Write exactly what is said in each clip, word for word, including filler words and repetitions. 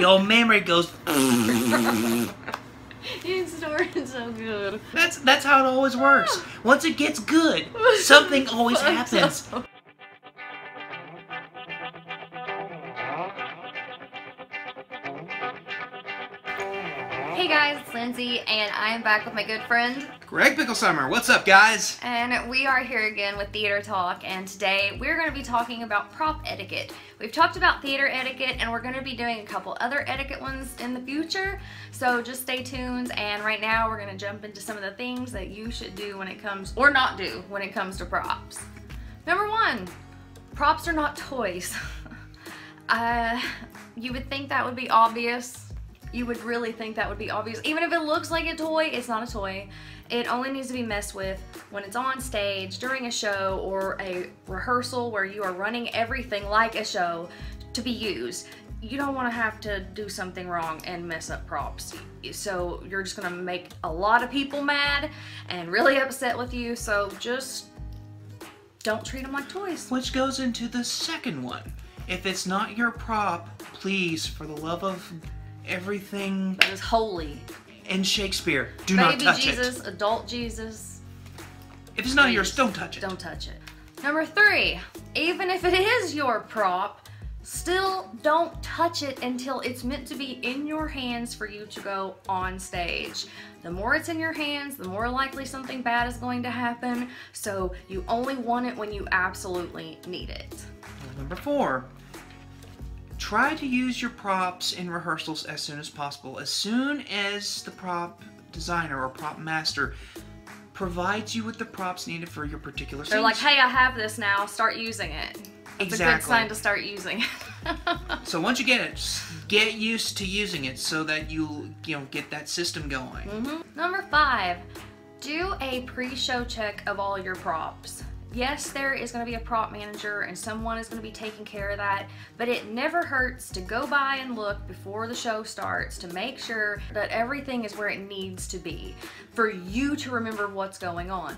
Your memory goes. You snoring so good. That's that's how it always works. Once it gets good, something always happens. Hey guys, it's Lindsay, and I'm back with my good friend Rag Pickle Summer. What's up, guys? And we are here again with Theater Talk, and today we're going to be talking about prop etiquette. We've talked about theater etiquette, and we're going to be doing a couple other etiquette ones in the future, so just stay tuned. And right now we're going to jump into some of the things that you should do when it comes, or not do, when it comes to props. Number one, props are not toys. uh, you would think that would be obvious. You would really think that would be obvious. Even if it looks like a toy, it's not a toy. It only needs to be messed with when it's on stage, during a show, or a rehearsal where you are running everything like a show to be used. You don't want to have to do something wrong and mess up props. So you're just going to make a lot of people mad and really upset with you. So just don't treat them like toys. Which goes into the second one. If it's not your prop, please, for the love of everything that is holy, and Shakespeare, do not touch it. Baby Jesus, adult Jesus. If it's not yours, don't touch it. Don't touch it. Number three, even if it is your prop, still don't touch it until it's meant to be in your hands for you to go on stage. The more it's in your hands, the more likely something bad is going to happen. So you only want it when you absolutely need it. Number four, try to use your props in rehearsals as soon as possible. As soon as the prop designer or prop master provides you with the props needed for your particular scene. They're like, hey, I have this now, start using it. It's exactly. A good sign to start using it. So once you get it, just get used to using it so that you, you know, get that system going. Mm-hmm. Number five, do a pre-show check of all your props. Yes, there is going to be a prop manager and someone is going to be taking care of that, but it never hurts to go by and look before the show starts to make sure that everything is where it needs to be for you to remember what's going on.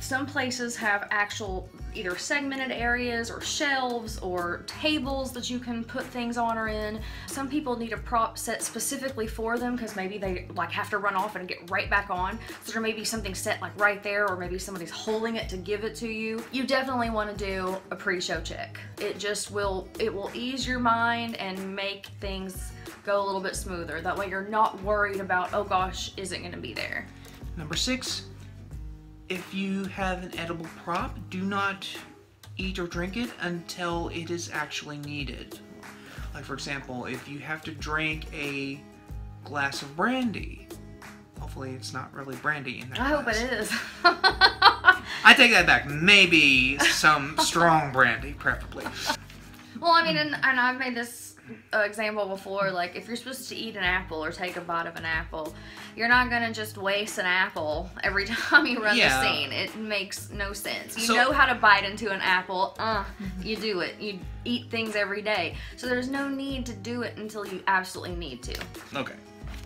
Some places have actual either segmented areas or shelves or tables that you can put things on or in. Some people need a prop set specifically for them because maybe they like have to run off and get right back on. So there may be something set like right there, or maybe somebody's holding it to give it to you. You definitely want to do a pre-show check. It just will, it will ease your mind and make things go a little bit smoother. That way you're not worried about, oh gosh, is it going to be there? Number six. If you have an edible prop, do not eat or drink it until it is actually needed. Like, for example, if you have to drink a glass of brandy, hopefully it's not really brandy in that I glass. Hope it is. I take that back. Maybe some strong brandy, preferably. Well, I mean, and, and I've made this example before, like if you're supposed to eat an apple or take a bite of an apple, you're not gonna just waste an apple every time you run yeah. the scene. It makes no sense. You so, know how to bite into an apple. Uh, you do it. You eat things every day. So there's no need to do it until you absolutely need to. Okay,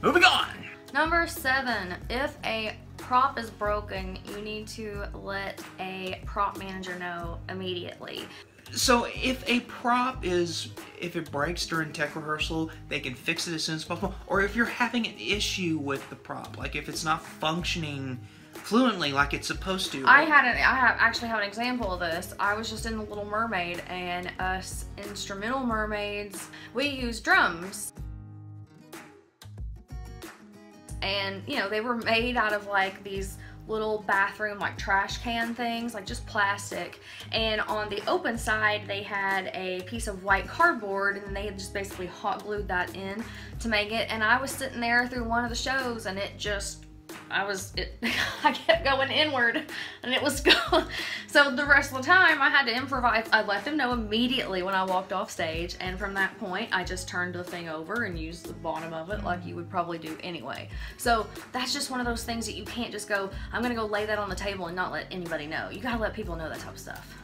moving on. Number seven, if a prop is broken, you need to let a prop manager know immediately. So if a prop is, if it breaks during tech rehearsal, they can fix it as soon as possible. Or if you're having an issue with the prop, like if it's not functioning fluently like it's supposed to. Right? I had an, I have actually have an example of this. I was just in The Little Mermaid, and us instrumental mermaids, we use drums. And you know, they were made out of like these little bathroom like trash can things, like just plastic, and on the open side they had a piece of white cardboard, and they had just basically hot glued that in to make it. And I was sitting there through one of the shows, and it just I was it I kept going inward, and it was going. So the rest of the time I had to improvise. I let them know immediately when I walked off stage, and from that point I just turned the thing over and used the bottom of it like you would probably do anyway. So that's just one of those things that you can't just go, I'm gonna go lay that on the table and not let anybody know. You gotta let people know that type of stuff.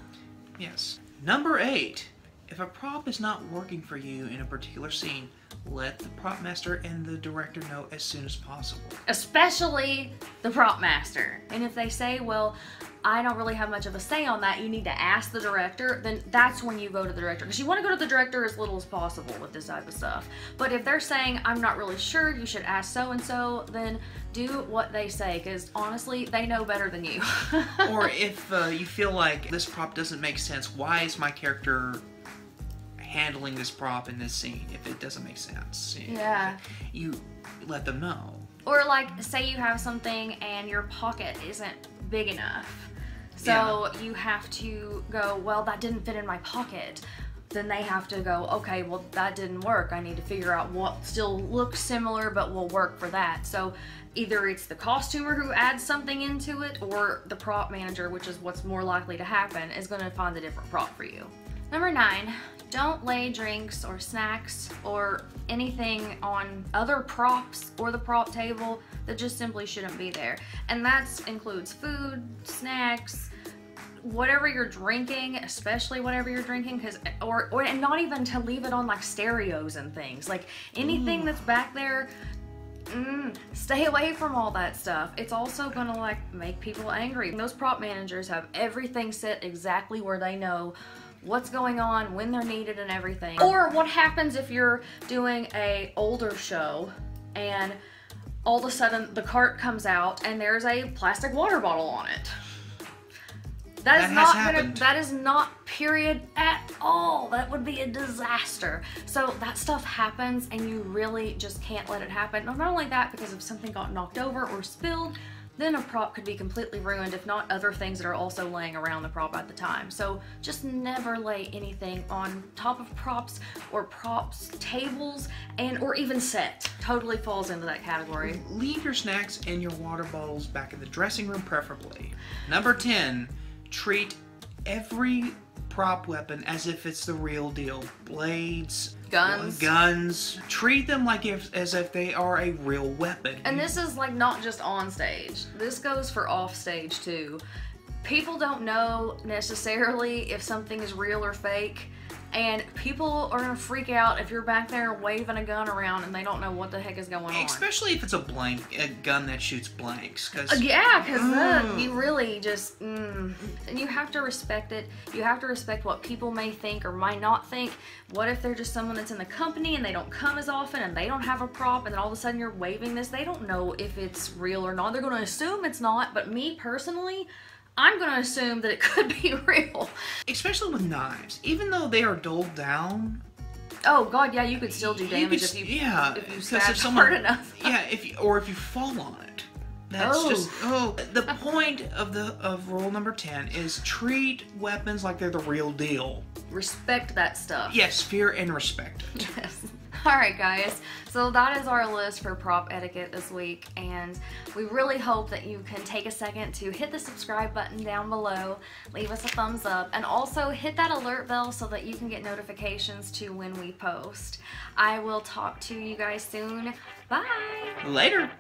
Yes. Number eight, if a prop is not working for you in a particular scene, let the prop master and the director know as soon as possible. Especially the prop master. And if they say, well, I don't really have much of a say on that, you need to ask the director, then that's when you go to the director. Because you want to go to the director as little as possible with this type of stuff. But if they're saying, I'm not really sure, you should ask so-and-so, then do what they say. Because honestly, they know better than you. Or if uh, you feel like this prop doesn't make sense, why is my character handling this prop in this scene if it doesn't make sense? You know, yeah. You let them know. Or like, say you have something and your pocket isn't big enough. So yeah. You have to go, well, that didn't fit in my pocket. Then they have to go, okay, well, that didn't work. I need to figure out what still looks similar but will work for that. So either it's the costumer who adds something into it, or the prop manager, which is what's more likely to happen, is going to find a different prop for you. Number nine, don't lay drinks or snacks or anything on other props or the prop table that just simply shouldn't be there. And that includes food, snacks, whatever you're drinking, especially whatever you're drinking, because or, or and not even to leave it on like stereos and things. Like anything mm. that's back there, Mm, stay away from all that stuff. It's also gonna like make people angry. And those prop managers have everything set exactly where they know what's going on, when they're needed, and everything. Or what happens if you're doing a older show and all of a sudden the cart comes out and there's a plastic water bottle on it. That is not gonna, that is not period at all. That would be a disaster. So that stuff happens and you really just can't let it happen. Not only that, because if something got knocked over or spilled, then a prop could be completely ruined, if not other things that are also laying around the prop at the time. So just never lay anything on top of props or props tables, and or even set. Totally falls into that category. Leave your snacks and your water bottles back in the dressing room, preferably. Number ten, treat every prop weapon as if it's the real deal. Blades, guns. Guns. Treat them like if as if they are a real weapon. And this is like not just on stage. This goes for off stage too. People don't know necessarily if something is real or fake, and people are gonna freak out if you're back there waving a gun around and they don't know what the heck is going on. Especially if it's a blank, a gun that shoots blanks. Cause uh, yeah, because mm. you really just, mm. and you have to respect it. You have to respect what people may think or might not think. What if they're just someone that's in the company and they don't come as often and they don't have a prop, and then all of a sudden you're waving this? They don't know if it's real or not. They're gonna assume it's not, but me personally, I'm gonna assume that it could be real. Especially with knives. Even though they are doled down. Oh god, yeah, you could still do damage you could, if you yeah, if you stab if someone, hard enough. Yeah, if you, or if you fall on it. That's oh. just oh the point of the of rule number ten is treat weapons like they're the real deal. Respect that stuff. Yes, fear and respect it. Yes. Alright guys, so that is our list for prop etiquette this week, and we really hope that you can take a second to hit the subscribe button down below, leave us a thumbs up, and also hit that alert bell so that you can get notifications to when we post. I will talk to you guys soon. Bye! Later!